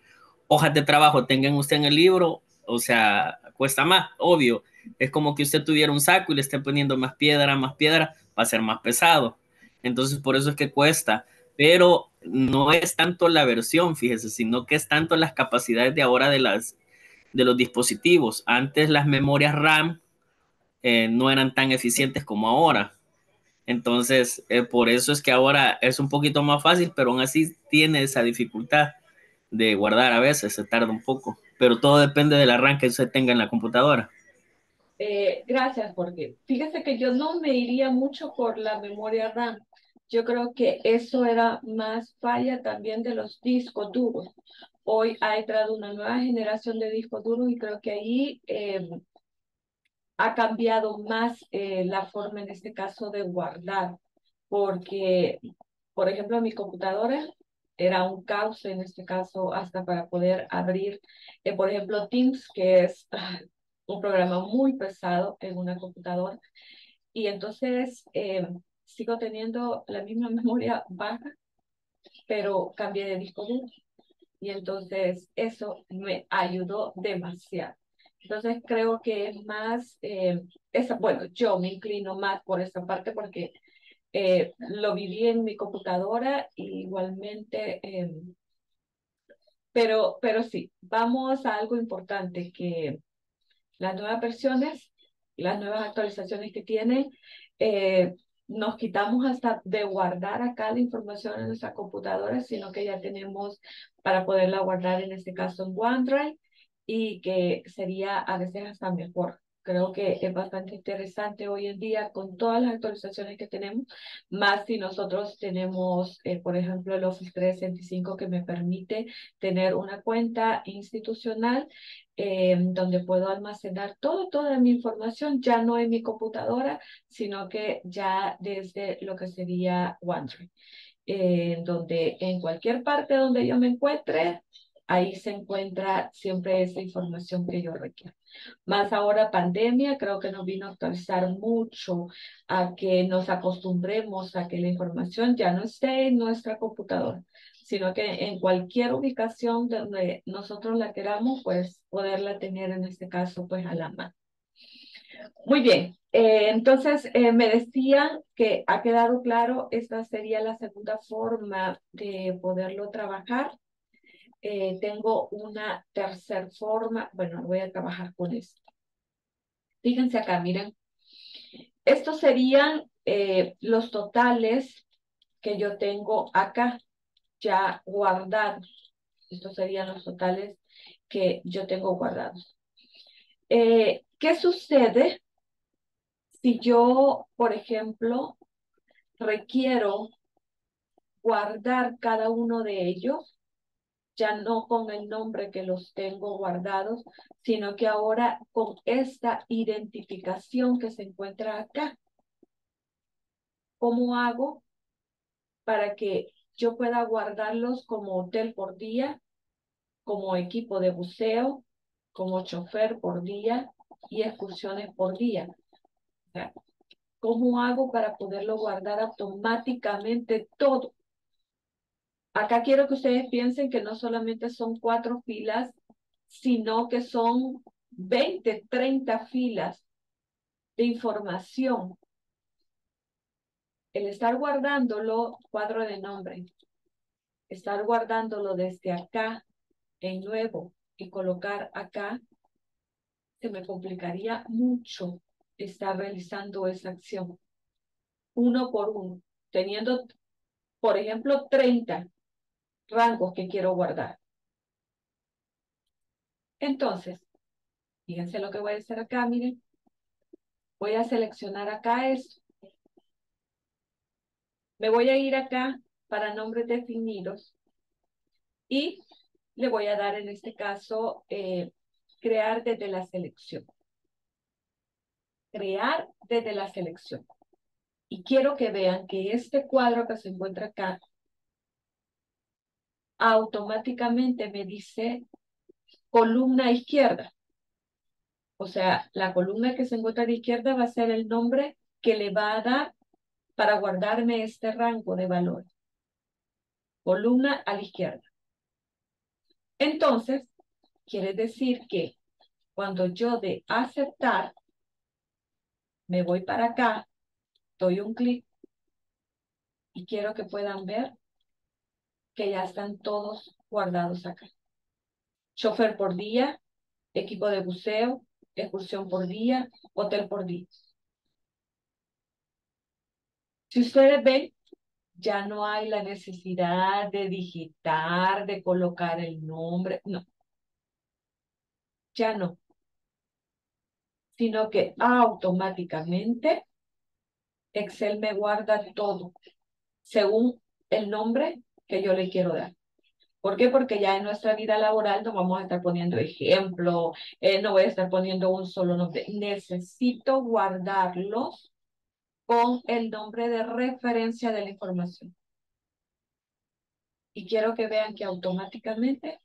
hojas de trabajo tengan usted en el libro, o sea, cuesta más, obvio. Es como que usted tuviera un saco y le esté poniendo más piedra, más piedra, va a ser más pesado. Entonces, por eso es que cuesta. Pero no es tanto la versión, fíjese, sino que es tanto las capacidades de ahora de, las, de los dispositivos. Antes las memorias RAM Eh, no eran tan eficientes como ahora, entonces eh, por eso es que ahora es un poquito más fácil, pero aún así tiene esa dificultad de guardar, a veces se tarda un poco, pero todo depende del arranque que usted tenga en la computadora. Eh, gracias, porque fíjese que yo no me iría mucho por la memoria RAM. Yo creo que eso era más falla también de los discos duros. Hoy ha entrado una nueva generación de discos duros y creo que ahí eh, ha cambiado más eh, la forma, en este caso, de guardar, porque, por ejemplo, mi computadora era un caos, en este caso, hasta para poder abrir, eh, por ejemplo, Teams, que es un programa muy pesado en una computadora, y entonces eh, sigo teniendo la misma memoria baja, pero cambié de disco duro, y entonces eso me ayudó demasiado. Entonces creo que es más, eh, esa, bueno, yo me inclino más por esa parte porque eh, lo viví en mi computadora y igualmente, eh, pero, pero sí, vamos a algo importante, que las nuevas versiones, las nuevas actualizaciones que tienen, eh, nos quitamos hasta de guardar acá la información en nuestra computadora, sino que ya tenemos para poderla guardar en este caso en OneDrive, y que sería a veces hasta mejor. Creo que es bastante interesante hoy en día con todas las actualizaciones que tenemos, más si nosotros tenemos, eh, por ejemplo, el Office trescientos sesenta y cinco que me permite tener una cuenta institucional eh, donde puedo almacenar todo, toda mi información, ya no en mi computadora, sino que ya desde lo que sería OneDrive, eh, donde en cualquier parte donde yo me encuentre, ahí se encuentra siempre esa información que yo requiero. Más ahora pandemia, creo que nos vino a actualizar mucho a que nos acostumbremos a que la información ya no esté en nuestra computadora, sino que en cualquier ubicación donde nosotros la queramos, pues poderla tener en este caso pues a la mano. Muy bien, eh, entonces eh, me decían que ha quedado claro, esta sería la segunda forma de poderlo trabajar. Eh, tengo una tercera forma, bueno, voy a trabajar con esto. Fíjense acá, miren. Estos serían eh, los totales que yo tengo acá ya guardados. Estos serían los totales que yo tengo guardados. Eh, ¿Qué sucede si yo, por ejemplo, requiero guardar cada uno de ellos? Ya no con el nombre que los tengo guardados, sino que ahora con esta identificación que se encuentra acá. ¿Cómo hago para que yo pueda guardarlos como hotel por día, como equipo de buceo, como chofer por día y excursiones por día? O sea, ¿cómo hago para poderlo guardar automáticamente todo? Acá quiero que ustedes piensen que no solamente son cuatro filas, sino que son veinte, treinta filas de información. El estar guardándolo, cuadro de nombre, estar guardándolo desde acá en nuevo y colocar acá, se me complicaría mucho estar realizando esa acción. Uno por uno, teniendo, por ejemplo, treinta. Rangos que quiero guardar. Entonces, fíjense lo que voy a hacer acá, miren. Voy a seleccionar acá esto. Me voy a ir acá para nombres definidos y le voy a dar en este caso eh, crear desde la selección. Crear desde la selección. Y quiero que vean que este cuadro que se encuentra acá automáticamente me dice columna izquierda. O sea, la columna que se encuentra a la izquierda va a ser el nombre que le va a dar para guardarme este rango de valores. Columna a la izquierda. Entonces, quiere decir que cuando yo de aceptar, me voy para acá, doy un clic y quiero que puedan ver que ya están todos guardados acá. Chofer por día, equipo de buceo, excursión por día, hotel por día. Si ustedes ven, ya no hay la necesidad de digitar, de colocar el nombre, no. Ya no. Sino que automáticamente Excel me guarda todo, según el nombre que yo le quiero dar. ¿Por qué? Porque ya en nuestra vida laboral no vamos a estar poniendo ejemplo, eh, no voy a estar poniendo un solo nombre. Necesito guardarlos con el nombre de referencia de la información. Y quiero que vean que automáticamente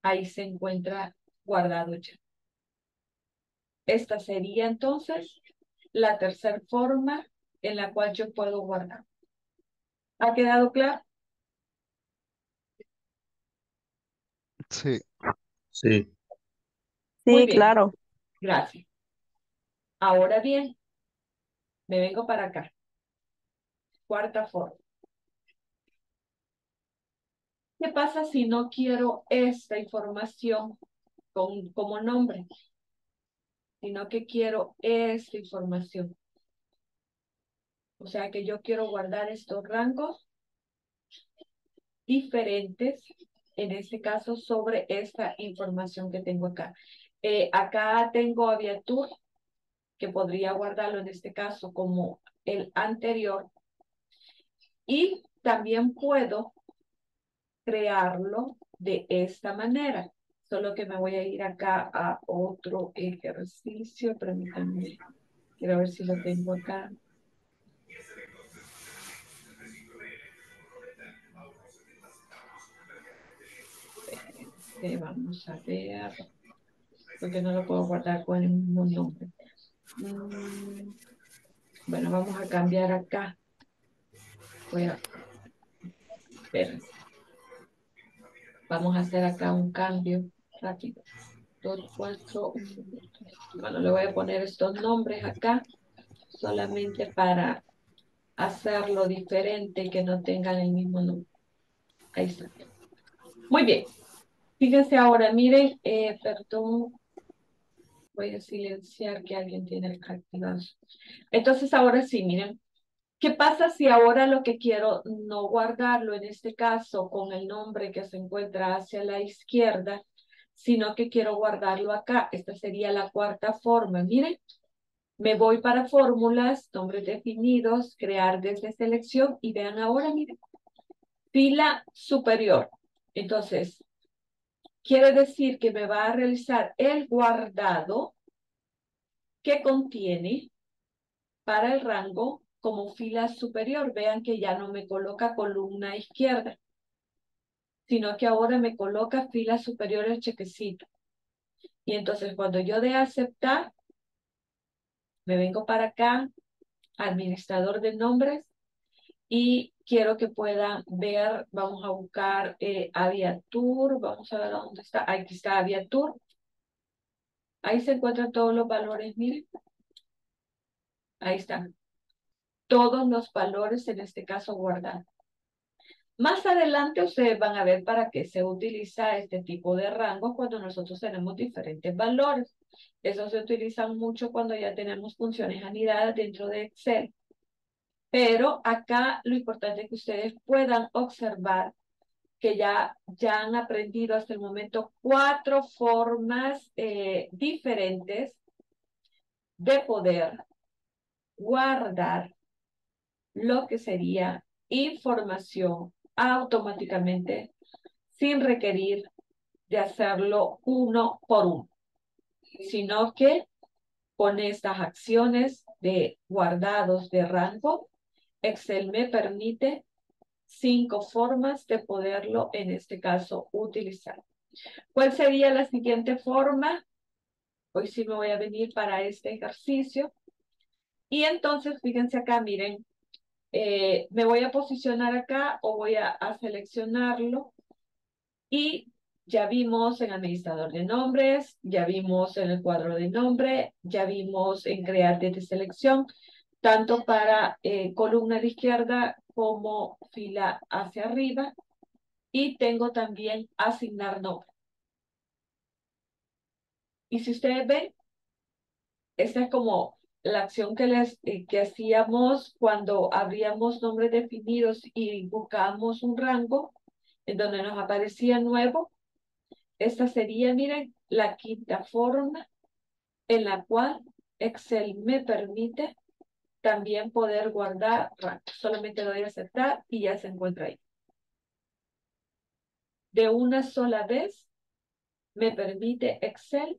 ahí se encuentra guardado ya. Esta sería entonces la tercera forma en la cual yo puedo guardar. ¿Ha quedado claro? Sí. Sí. Muy bien. Claro. Gracias. Ahora bien, me vengo para acá. Cuarta forma. ¿Qué pasa si no quiero esta información con, como nombre? Sino que quiero esta información. O sea que yo quiero guardar estos rangos diferentes, en este caso, sobre esta información que tengo acá. Eh, acá tengo aviatur, que podría guardarlo en este caso como el anterior. Y también puedo crearlo de esta manera. Solo que me voy a ir acá a otro ejercicio. Permítanme. Quiero ver si lo tengo acá. Vamos a ver, porque no lo puedo guardar con el mismo nombre. Bueno, vamos a cambiar acá. Voy a ver. Vamos a hacer acá un cambio rápido. Dos, cuatro, uno, tres. Bueno, le voy a poner estos nombres acá, solamente para hacerlo diferente y que no tengan el mismo nombre. Ahí está. Muy bien. Fíjense ahora, miren, eh, perdón, voy a silenciar que alguien tiene el activado. Entonces ahora sí, miren, ¿qué pasa si ahora lo que quiero no guardarlo, en este caso con el nombre que se encuentra hacia la izquierda, sino que quiero guardarlo acá? Esta sería la cuarta forma, miren. Me voy para fórmulas, nombres definidos, crear desde selección y vean ahora, miren, fila superior. Entonces, quiere decir que me va a realizar el guardado que contiene para el rango como fila superior. Vean que ya no me coloca columna izquierda, sino que ahora me coloca fila superior el chequecito. Y entonces cuando yo dé aceptar, me vengo para acá, administrador de nombres, y quiero que puedan ver, vamos a buscar eh, Aviatur, vamos a ver dónde está, aquí está Aviatur. Ahí se encuentran todos los valores, miren. Ahí están. Todos los valores, en este caso, guardados. Más adelante ustedes van a ver para qué se utiliza este tipo de rango cuando nosotros tenemos diferentes valores. Eso se utiliza mucho cuando ya tenemos funciones anidadas dentro de Excel. Pero acá lo importante es que ustedes puedan observar que ya, ya han aprendido hasta el momento cuatro formas eh, diferentes de poder guardar lo que sería información automáticamente sin requerir de hacerlo uno por uno, sino que con estas acciones de guardados de rango, Excel me permite cinco formas de poderlo, en este caso, utilizar. ¿Cuál sería la siguiente forma? Hoy sí me voy a venir para este ejercicio. Y entonces, fíjense acá, miren, eh, me voy a posicionar acá o voy a, a seleccionarlo. Y ya vimos en administrador de nombres, ya vimos en el cuadro de nombre, ya vimos en crear desde selección, tanto para eh, columna de izquierda como fila hacia arriba. Y tengo también asignar nombre. Y si ustedes ven, esta es como la acción que, les, eh, que hacíamos cuando abríamos nombres definidos y buscábamos un rango en donde nos aparecía nuevo. Esta sería, miren, la quinta forma en la cual Excel me permite también poder guardar rangos. Solamente doy a aceptar y ya se encuentra ahí. De una sola vez me permite Excel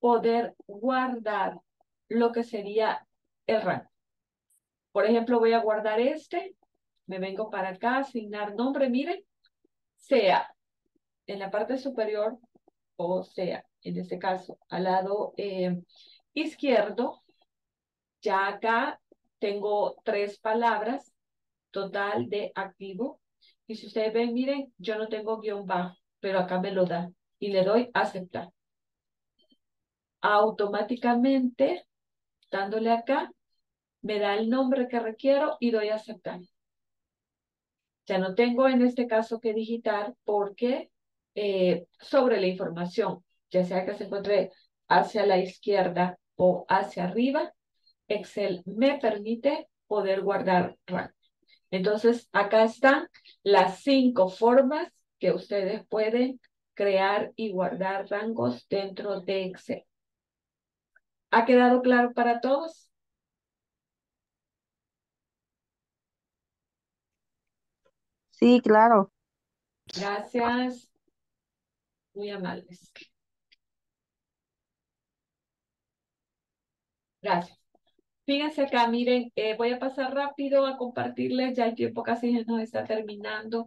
poder guardar lo que sería el rango. Por ejemplo, voy a guardar este. Me vengo para acá, asignar nombre, miren, sea en la parte superior, o sea, en este caso, al lado eh, izquierdo. Ya acá tengo tres palabras, total de activo. Y si ustedes ven, miren, yo no tengo guión bajo, pero acá me lo da. Y le doy aceptar. automáticamente, dándole acá, me da el nombre que requiero y doy a aceptar. Ya no tengo en este caso que digitar porque eh, sobre la información, ya sea que se encuentre hacia la izquierda o hacia arriba, Excel me permite poder guardar rango. Entonces, acá están las cinco formas que ustedes pueden crear y guardar rangos dentro de Excel. ¿Ha quedado claro para todos? Sí, claro. Gracias. Muy amables. Gracias. Fíjense acá, miren, eh, voy a pasar rápido a compartirles, ya el tiempo casi nos está terminando.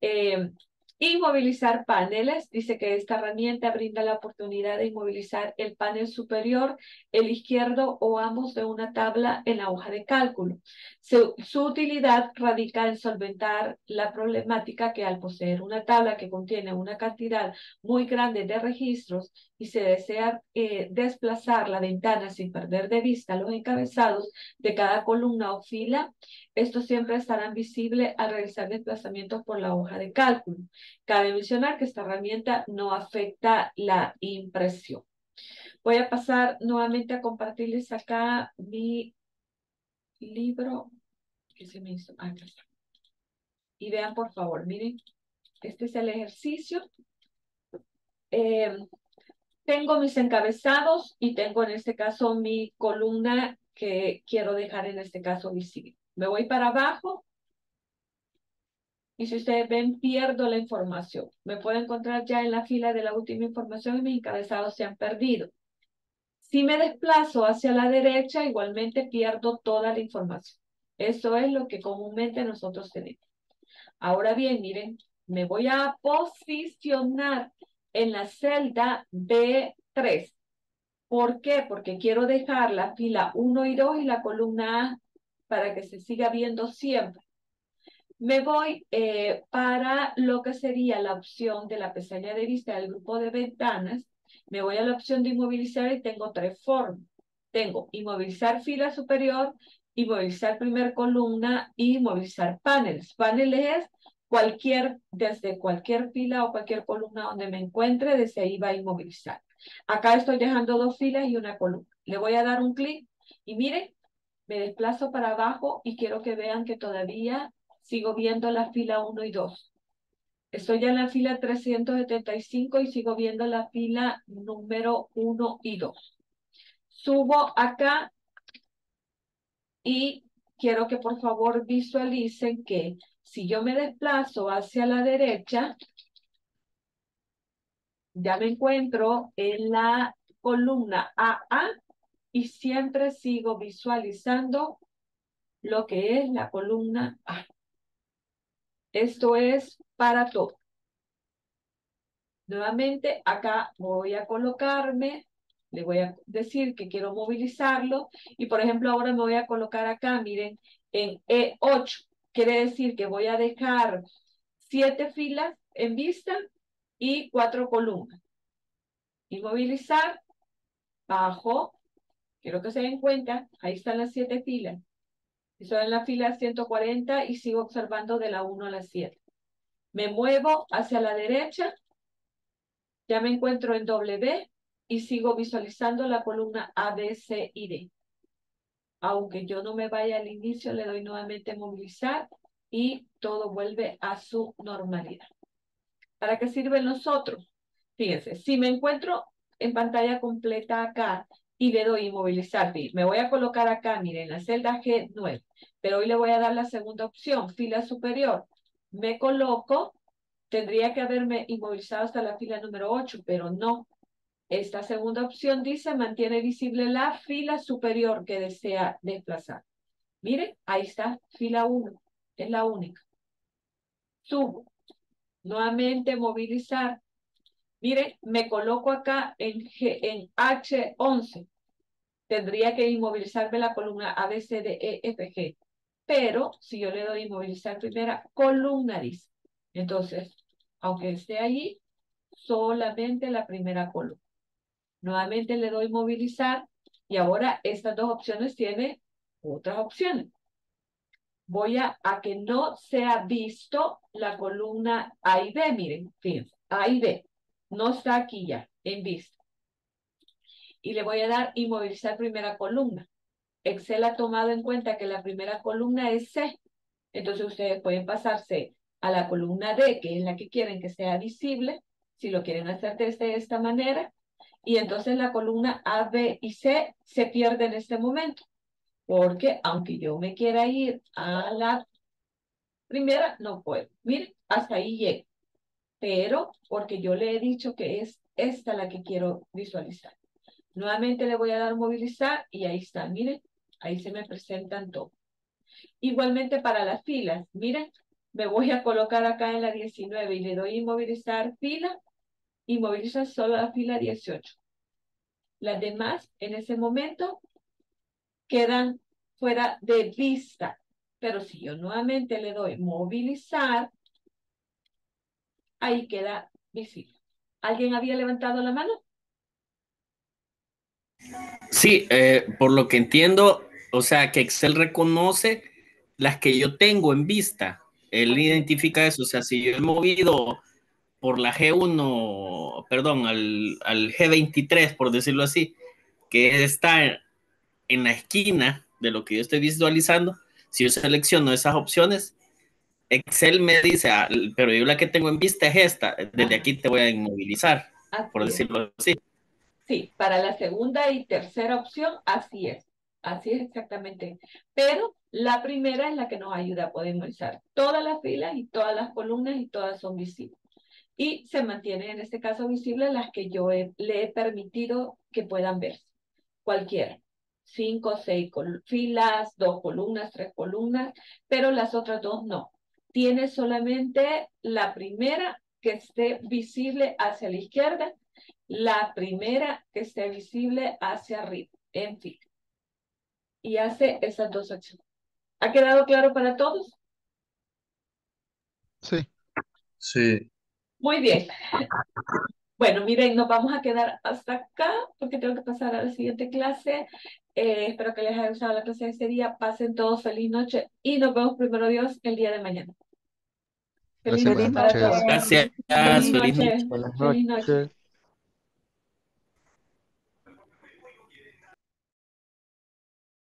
Eh, inmovilizar paneles, dice que esta herramienta brinda la oportunidad de inmovilizar el panel superior, el izquierdo o ambos de una tabla en la hoja de cálculo. Su, su utilidad radica en solventar la problemática que al poseer una tabla que contiene una cantidad muy grande de registros y se desea eh, desplazar la ventana sin perder de vista los encabezados de cada columna o fila, estos siempre estarán visibles al realizar desplazamientos por la hoja de cálculo. Cabe mencionar que esta herramienta no afecta la impresión. Voy a pasar nuevamente a compartirles acá mi libro que se me hizo acá. Y vean, por favor, miren, este es el ejercicio. Eh, Tengo mis encabezados y tengo en este caso mi columna que quiero dejar en este caso visible. Me voy para abajo y si ustedes ven pierdo la información. Me puedo encontrar ya en la fila de la última información y mis encabezados se han perdido. Si me desplazo hacia la derecha igualmente pierdo toda la información. Eso es lo que comúnmente nosotros tenemos. Ahora bien, miren, me voy a posicionar en la celda B tres. ¿Por qué? Porque quiero dejar la fila uno y dos y la columna A para que se siga viendo siempre. Me voy eh, para lo que sería la opción de la pestaña de vista del grupo de ventanas. Me voy a la opción de inmovilizar y tengo tres formas. Tengo inmovilizar fila superior, inmovilizar primer columna y inmovilizar paneles. Paneles es Cualquier, desde cualquier fila o cualquier columna donde me encuentre, desde ahí va a inmovilizar. Acá estoy dejando dos filas y una columna. Le voy a dar un clic y miren, me desplazo para abajo y quiero que vean que todavía sigo viendo la fila uno y dos. Estoy ya en la fila trescientos setenta y cinco y sigo viendo la fila número uno y dos. Subo acá y quiero que por favor visualicen que si yo me desplazo hacia la derecha, ya me encuentro en la columna A A y siempre sigo visualizando lo que es la columna A. Esto es para todo. Nuevamente, acá voy a colocarme, le voy a decir que quiero movilizarlo y, por ejemplo, ahora me voy a colocar acá, miren, en E ocho. Quiere decir que voy a dejar siete filas en vista y cuatro columnas. Inmovilizar, bajo, quiero que se den cuenta, ahí están las siete filas. Estoy en la fila ciento cuarenta y sigo observando de la uno a la siete. Me muevo hacia la derecha, ya me encuentro en W y sigo visualizando la columna A, B, C y D. Aunque yo no me vaya al inicio, le doy nuevamente a movilizar y todo vuelve a su normalidad. ¿Para qué sirven los otros? Fíjense, si me encuentro en pantalla completa acá y le doy movilizar, me voy a colocar acá, miren, en la celda G nueve, pero hoy le voy a dar la segunda opción, fila superior. Me coloco, tendría que haberme inmovilizado hasta la fila número ocho, pero no. Esta segunda opción dice, mantiene visible la fila superior que desea desplazar. Miren, ahí está, fila uno, es la única. Subo, nuevamente movilizar. Miren, me coloco acá en, G, en H once. Tendría que inmovilizarme la columna A, B, C, D, E, F, G. Pero, si yo le doy inmovilizar primera columna, dice. Entonces, aunque esté allí, solamente la primera columna. Nuevamente le doy movilizar y ahora estas dos opciones tienen otras opciones. Voy a, a que no sea visto la columna A y B, miren, fíjense, A y B. No está aquí ya, en vista. Y le voy a dar inmovilizar primera columna. Excel ha tomado en cuenta que la primera columna es C. Entonces ustedes pueden pasarse a la columna D, que es la que quieren que sea visible, si lo quieren hacer de esta manera. Y entonces la columna A, B y C se pierde en este momento. Porque aunque yo me quiera ir a la primera, no puedo. Miren, hasta ahí llego. Pero porque yo le he dicho que es esta la que quiero visualizar. Nuevamente le voy a dar movilizar y ahí está, miren, ahí se me presentan todos. Igualmente para las filas, miren, me voy a colocar acá en la diecinueve y le doy inmovilizar fila, inmoviliza solo la fila dieciocho. Las demás en ese momento quedan fuera de vista, pero si yo nuevamente le doy movilizar, ahí queda visible. ¿Alguien había levantado la mano? Sí, eh, por lo que entiendo, o sea, que Excel reconoce las que yo tengo en vista. Él identifica eso. O sea, si yo he movido por la G uno, perdón, al, al G veintitrés, por decirlo así, que está en, en la esquina de lo que yo estoy visualizando, si yo selecciono esas opciones, Excel me dice, ah, pero yo la que tengo en vista es esta. Desde aquí te voy a inmovilizar, por decirlo así. Sí, para la segunda y tercera opción, así es. Así es exactamente. Pero la primera es la que nos ayuda a poder movilizar todas las filas y todas las columnas y todas son visibles. Y se mantienen en este caso visibles las que yo he, le he permitido que puedan verse. Cualquiera. Cinco, seis filas, dos columnas, tres columnas, pero las otras dos no. Tiene solamente la primera que esté visible hacia la izquierda, la primera que esté visible hacia arriba, en fin. Y hace esas dos acciones. ¿Ha quedado claro para todos? Sí. Sí. Muy bien. Bueno, miren, nos vamos a quedar hasta acá porque tengo que pasar a la siguiente clase. Eh, espero que les haya gustado la clase de este día. Pasen todos feliz noche y nos vemos primero Dios el día de mañana. Feliz noche para todos. Gracias. Feliz noche. Feliz noche.